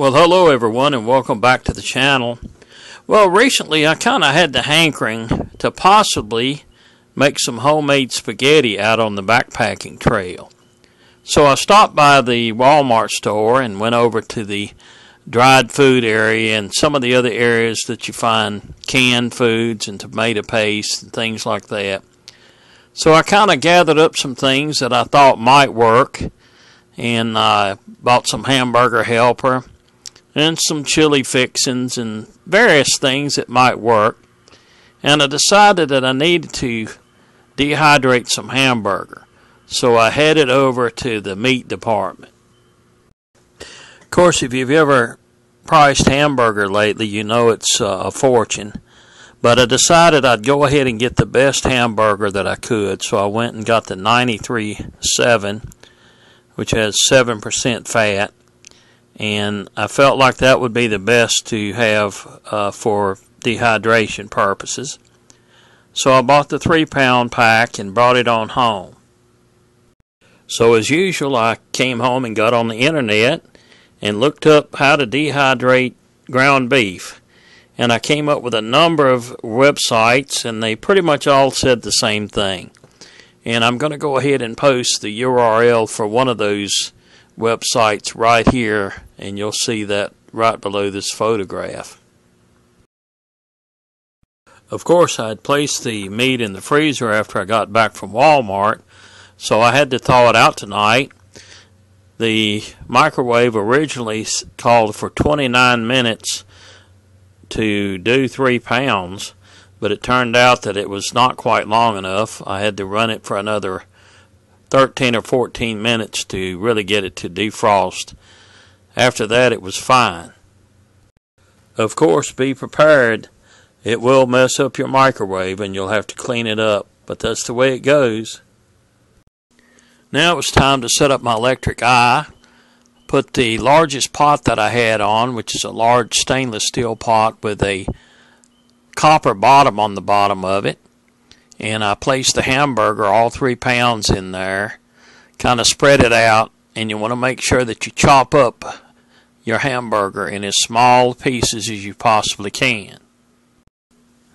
Well, hello everyone and welcome back to the channel. Well, recently I kind of had the hankering to possibly make some homemade spaghetti out on the backpacking trail. So I stopped by the Walmart store and went over to the dried food area and some of the other areas that you find canned foods and tomato paste and things like that. So I kind of gathered up some things that I thought might work, and I bought some hamburger helper and some chili fixings and various things that might work. And I decided that I needed to dehydrate some hamburger. So I headed over to the meat department. Of course, if you've ever priced hamburger lately, you know it's a fortune. But I decided I'd go ahead and get the best hamburger that I could. So I went and got the 93.7, which has 7% fat. And I felt like that would be the best to have for dehydration purposes. So I bought the 3-pound pack and brought it on home. So as usual, I came home and got on the internet and looked up how to dehydrate ground beef. And I came up with a number of websites, and they pretty much all said the same thing. And I'm going to go ahead and post the URL for one of those websites right here, and you'll see that right below this photograph. Of course, I had placed the meat in the freezer after I got back from Walmart, so I had to thaw it out tonight. The microwave originally called for 29 minutes to do 3 pounds, but it turned out that it was not quite long enough. I had to run it for another 13 or 14 minutes to really get it to defrost. After that, it was fine. Of course, be prepared. It will mess up your microwave and you'll have to clean it up, but that's the way it goes. Now it was time to set up my electric eye. Put the largest pot that I had on, which is a large stainless steel pot with a copper bottom on the bottom of it. And I placed the hamburger, all 3 pounds, in there. Kind of spread it out, and you want to make sure that you chop up your hamburger in as small pieces as you possibly can.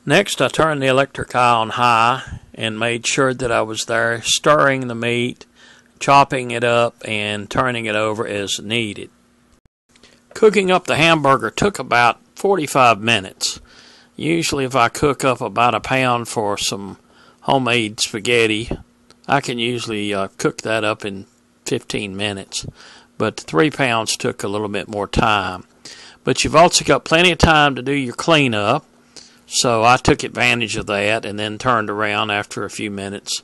Next, I turned the electric eye on high and made sure that I was there stirring the meat, chopping it up, and turning it over as needed. Cooking up the hamburger took about 45 minutes. Usually if I cook up about a pound for some homemade spaghetti, I can usually cook that up in 15 minutes, but 3 pounds took a little bit more time. But you've also got plenty of time to do your cleanup, so I took advantage of that and then turned around after a few minutes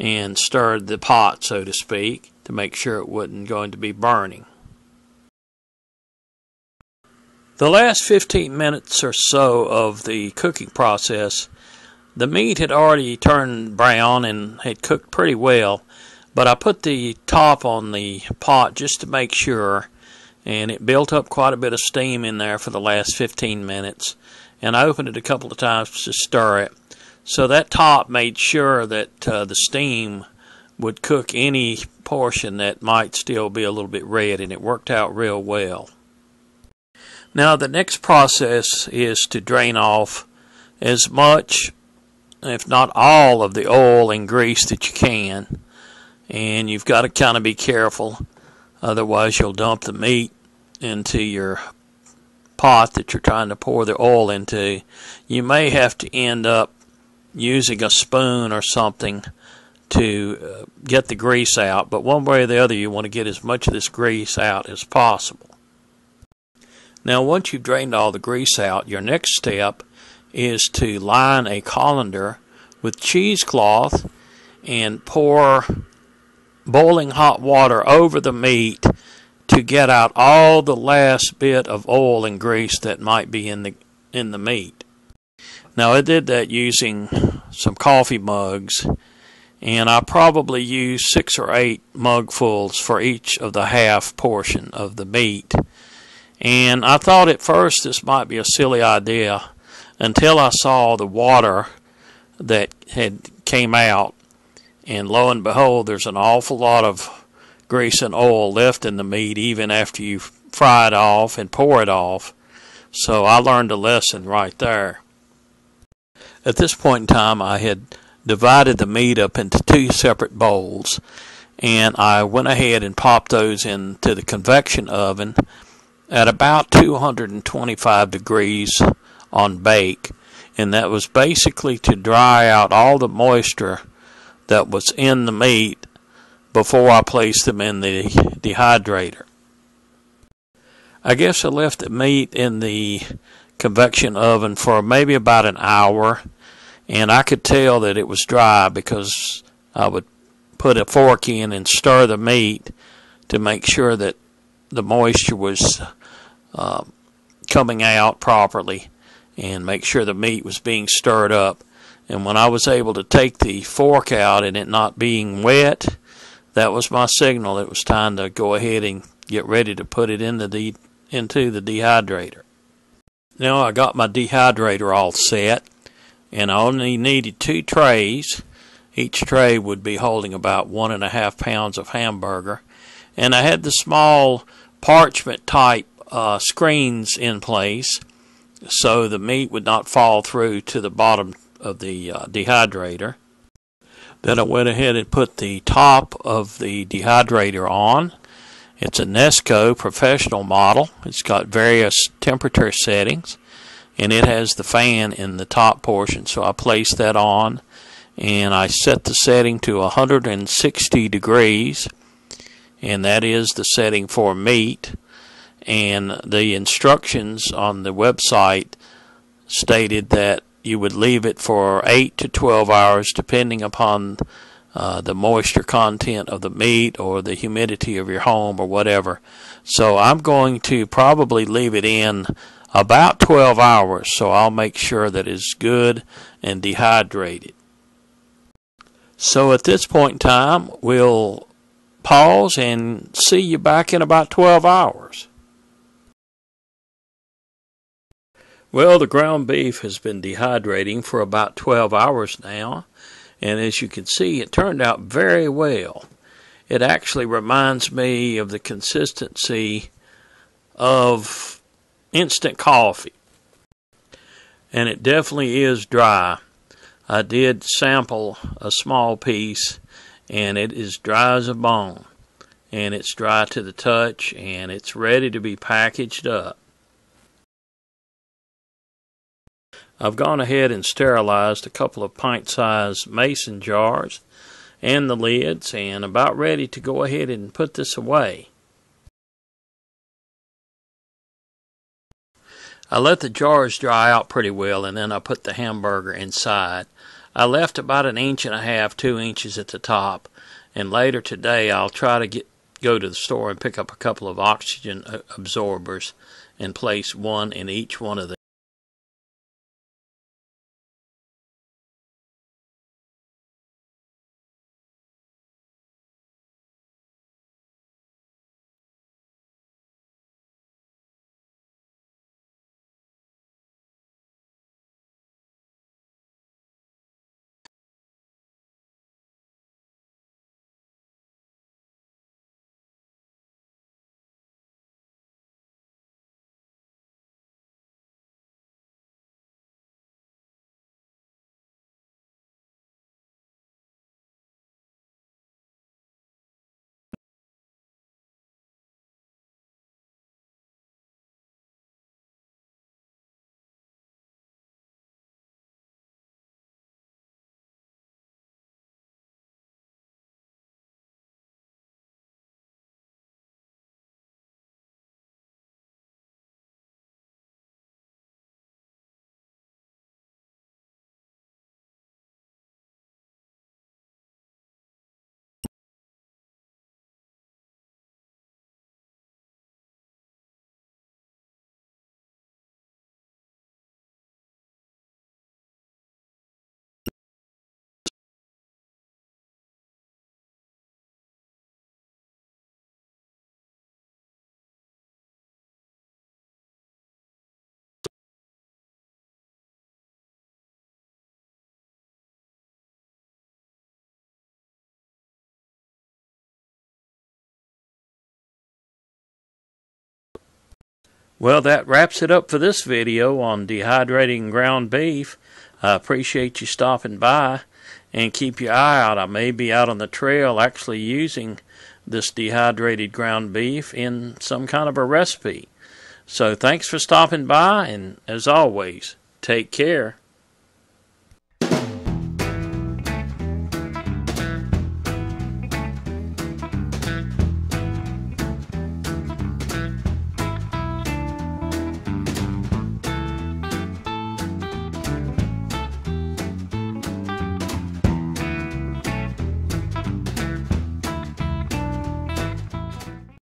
and stirred the pot, so to speak, to make sure it wasn't going to be burning. The last 15 minutes or so of the cooking process, the meat had already turned brown and had cooked pretty well, but I put the top on the pot just to make sure, and it built up quite a bit of steam in there for the last 15 minutes, and I opened it a couple of times to stir it. So that top made sure that the steam would cook any portion that might still be a little bit red, and it worked out real well. Now the next process is to drain off as much, if not all, of the oil and grease that you can, and you've got to kind of be careful, otherwise you'll dump the meat into your pot that you're trying to pour the oil into. You may have to end up using a spoon or something to get the grease out, but one way or the other you want to get as much of this grease out as possible. Now once you've drained all the grease out, your next step is to line a colander with cheesecloth and pour boiling hot water over the meat to get out all the last bit of oil and grease that might be in the meat. Now I did that using some coffee mugs, and I probably used 6 or 8 mugfuls for each of the half portion of the meat. And I thought at first this might be a silly idea until I saw the water that had came out, and lo and behold, there's an awful lot of grease and oil left in the meat even after you've fry it off and pour it off. So I learned a lesson right there. At this point in time, I had divided the meat up into two separate bowls, and I went ahead and popped those into the convection oven at about 225 degrees on bake, and that was basically to dry out all the moisture that was in the meat before I placed them in the dehydrator. I guess I left the meat in the convection oven for maybe about an hour, and I could tell that it was dry because I would put a fork in and stir the meat to make sure that the moisture was coming out properly and make sure the meat was being stirred up. And when I was able to take the fork out and it not being wet, that was my signal. It was time to go ahead and get ready to put it into the dehydrator. Now I got my dehydrator all set, and I only needed two trays. Each tray would be holding about 1.5 pounds of hamburger. And I had the small parchment type screens in place so the meat would not fall through to the bottom of the dehydrator. Then I went ahead and put the top of the dehydrator on. It's a Nesco professional model. It's got various temperature settings, and it has the fan in the top portion. So I placed that on, and I set the setting to 160 degrees. And that is the setting for meat, and the instructions on the website stated that you would leave it for 8 to 12 hours depending upon the moisture content of the meat or the humidity of your home or whatever. So I'm going to probably leave it in about 12 hours, so I'll make sure that it's good and dehydrated. So at this point in time, we'll pause and see you back in about 12 hours. Well, the ground beef has been dehydrating for about 12 hours now, and as you can see, it turned out very well. It actually reminds me of the consistency of instant coffee, and it definitely is dry. I did sample a small piece, and it is dry as a bone, and it's dry to the touch, and it's ready to be packaged up. I've gone ahead and sterilized a couple of pint-sized mason jars and the lids, and about ready to go ahead and put this away. I let the jars dry out pretty well, and then I put the hamburger inside. I left about 1.5 inches, 2 inches at the top, and later today I'll try to go to the store and pick up a couple of oxygen absorbers and place one in each one of them. Well, that wraps it up for this video on dehydrating ground beef. I appreciate you stopping by, and keep your eye out. I may be out on the trail actually using this dehydrated ground beef in some kind of a recipe. So thanks for stopping by, and as always, take care.